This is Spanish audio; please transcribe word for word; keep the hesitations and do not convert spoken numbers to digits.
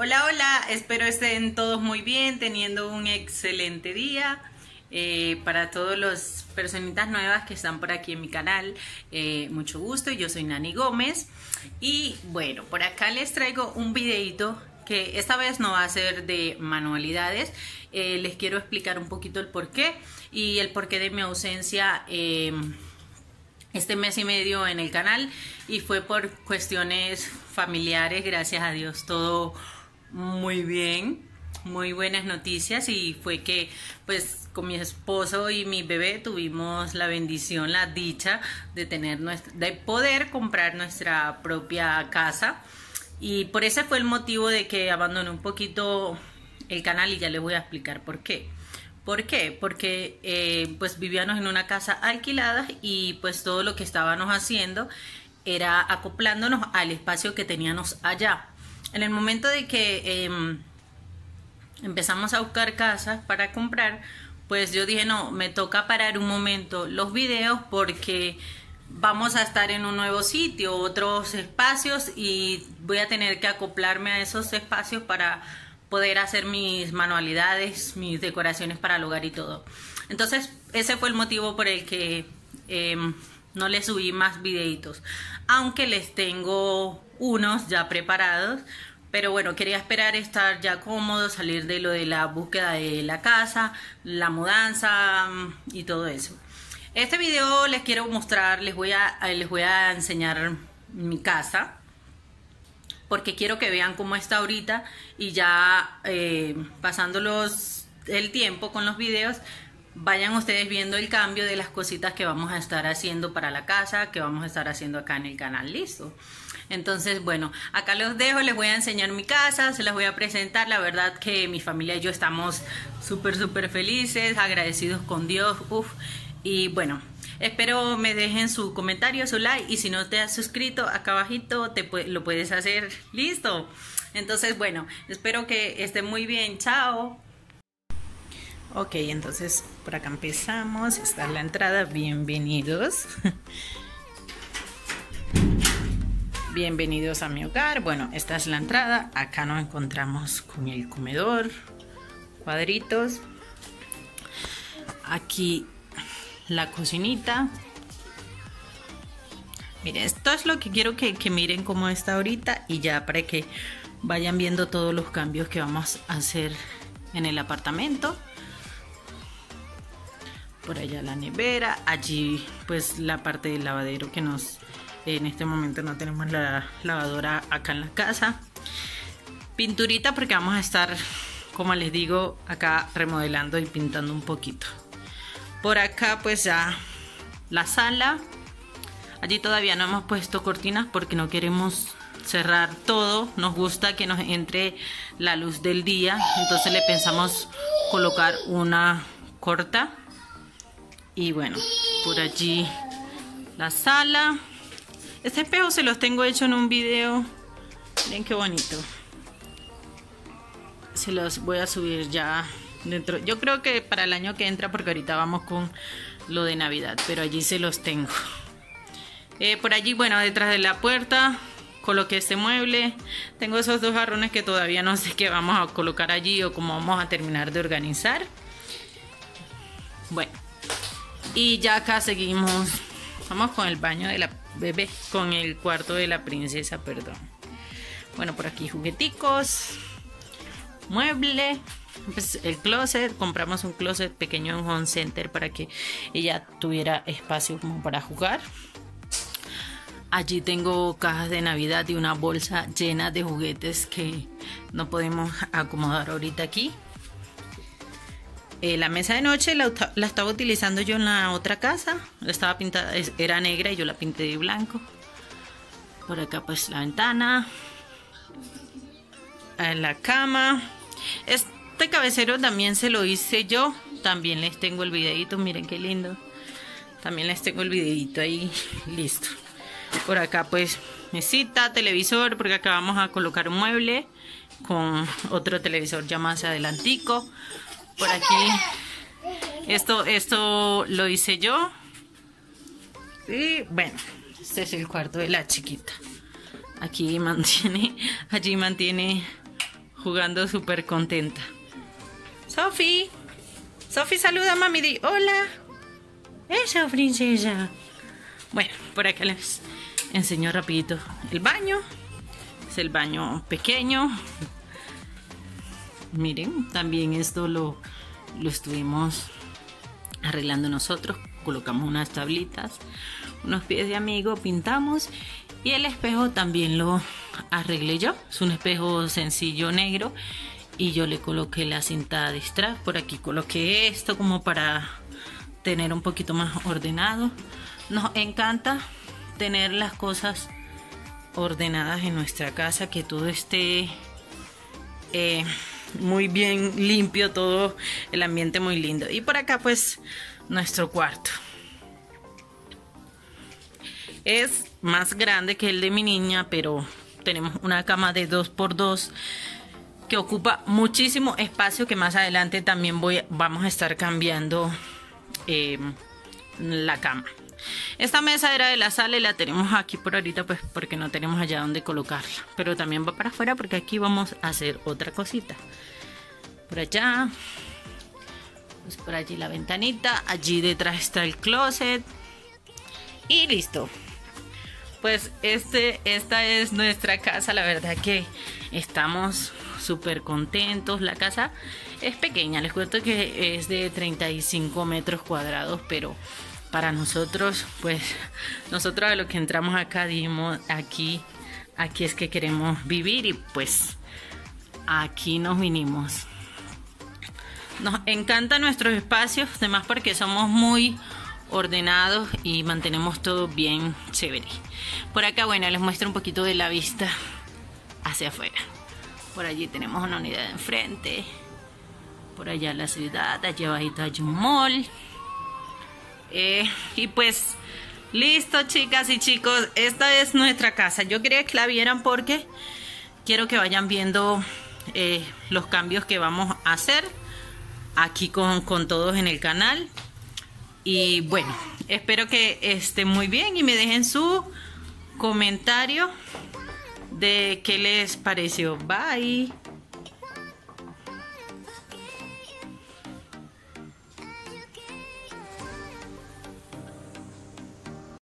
Hola, hola, espero estén todos muy bien, teniendo un excelente día. Eh, para todos los personitas nuevas que están por aquí en mi canal, eh, mucho gusto, yo soy Nany Gómez. Y bueno, por acá les traigo un videito que esta vez no va a ser de manualidades. Eh, les quiero explicar un poquito el porqué y el porqué de mi ausencia eh, este mes y medio en el canal, y fue por cuestiones familiares. Gracias a Dios todo muy bien, muy buenas noticias, y fue que pues con mi esposo y mi bebé tuvimos la bendición, la dicha de tener nuestra, de poder comprar nuestra propia casa, y por ese fue el motivo de que abandoné un poquito el canal, y ya les voy a explicar por qué. ¿Por qué? Porque eh, pues vivíamos en una casa alquilada, y pues todo lo que estábamos haciendo era acoplándonos al espacio que teníamos allá. En el momento de que eh, empezamos a buscar casas para comprar, pues yo dije, no, me toca parar un momento los videos porque vamos a estar en un nuevo sitio, otros espacios, y voy a tener que acoplarme a esos espacios para poder hacer mis manualidades, mis decoraciones para el hogar y todo. Entonces ese fue el motivo por el que eh, no les subí más videitos, aunque les tengo unos ya preparados. Pero bueno, quería esperar estar ya cómodo, salir de lo de la búsqueda de la casa, la mudanza y todo eso. Este video les quiero mostrar, les voy a, les voy a enseñar mi casa, porque quiero que vean cómo está ahorita, y ya eh, pasando los, el tiempo con los videos, vayan ustedes viendo el cambio de las cositas que vamos a estar haciendo para la casa, que vamos a estar haciendo acá en el canal. Listo. Entonces, bueno, acá los dejo, les voy a enseñar mi casa, se las voy a presentar. La verdad que mi familia y yo estamos súper, súper felices, agradecidos con Dios. Uf. Y bueno, espero me dejen su comentario, su like, y si no te has suscrito, acá abajito te, lo puedes hacer. Listo. Entonces, bueno, espero que estén muy bien. Chao. Ok, entonces por acá empezamos. Está la entrada. Bienvenidos. Bienvenidos a mi hogar. Bueno, esta es la entrada. Acá nos encontramos con el comedor, cuadritos. Aquí la cocinita. Miren, esto es lo que quiero que, que miren cómo está ahorita, y ya para que vayan viendo todos los cambios que vamos a hacer en el apartamento. Por allá la nevera. Allí pues la parte del lavadero que nos... En este momento no tenemos la lavadora acá en la casa. Pinturita, porque vamos a estar, como les digo, acá remodelando y pintando un poquito. Por acá pues ya la sala. Allí todavía no hemos puesto cortinas porque no queremos cerrar todo. Nos gusta que nos entre la luz del día. Entonces le pensamos colocar una corta. Y bueno, por allí la sala. Este espejo se los tengo hecho en un video. Miren qué bonito. Se los voy a subir ya dentro. Yo creo que para el año que entra, porque ahorita vamos con lo de Navidad. Pero allí se los tengo. Eh, por allí, bueno, detrás de la puerta coloqué este mueble. Tengo esos dos jarrones que todavía no sé qué vamos a colocar allí o cómo vamos a terminar de organizar. Bueno. Y ya acá seguimos. Vamos con el baño de la bebé, con el cuarto de la princesa, perdón. Bueno, por aquí jugueticos, mueble, pues el closet. Compramos un closet pequeño en Home Center para que ella tuviera espacio como para jugar. Allí tengo cajas de Navidad y una bolsa llena de juguetes que no podemos acomodar ahorita aquí. Eh, la mesa de noche la, la estaba utilizando yo en la otra casa. Estaba pintada, era negra y yo la pinté de blanco. Por acá pues la ventana. En la cama. Este cabecero también se lo hice yo. También les tengo el videito, miren qué lindo. También les tengo el videito ahí, listo. Por acá pues mesita, televisor, porque acá vamos a colocar un mueble con otro televisor ya más adelantico. Por aquí, esto, esto lo hice yo. Y bueno, este es el cuarto de la chiquita. Aquí mantiene, allí mantiene jugando súper contenta. Sofi, Sofi, saluda a mami. Di hola. Eso, princesa. Bueno, por acá les enseño rapidito el baño. Es el baño pequeño. Miren, también esto lo, lo estuvimos arreglando nosotros. Colocamos unas tablitas, unos pies de amigo, pintamos. Y el espejo también lo arreglé yo. Es un espejo sencillo negro y yo le coloqué la cinta de strass. Por aquí coloqué esto como para tener un poquito más ordenado. Nos encanta tener las cosas ordenadas en nuestra casa, que todo esté eh, muy bien limpio, todo el ambiente muy lindo. Y por acá pues nuestro cuarto. Es más grande que el de mi niña, pero tenemos una cama de dos por dos que ocupa muchísimo espacio, que más adelante también voy, vamos a estar cambiando eh, la cama. Esta mesa era de la sala y la tenemos aquí por ahorita, pues porque no tenemos allá donde colocarla, pero también va para afuera porque aquí vamos a hacer otra cosita. Por allá, pues por allí la ventanita, allí detrás está el closet y listo. Pues este, esta es nuestra casa. La verdad que estamos súper contentos. La casa es pequeña, les cuento que es de treinta y cinco metros cuadrados, pero para nosotros, pues nosotros a lo que entramos acá dimos aquí, aquí es que queremos vivir y pues aquí nos vinimos. Nos encantan nuestros espacios, además porque somos muy ordenados y mantenemos todo bien chévere. Por acá, bueno, les muestro un poquito de la vista hacia afuera. Por allí tenemos una unidad de enfrente, por allá la ciudad, allá abajito hay un mall. Eh, y pues listo, chicas y chicos, esta es nuestra casa. Yo quería que la vieran porque quiero que vayan viendo eh, los cambios que vamos a hacer aquí con, con todos en el canal. Y bueno, espero que estén muy bien y me dejen su comentario de qué les pareció. Bye.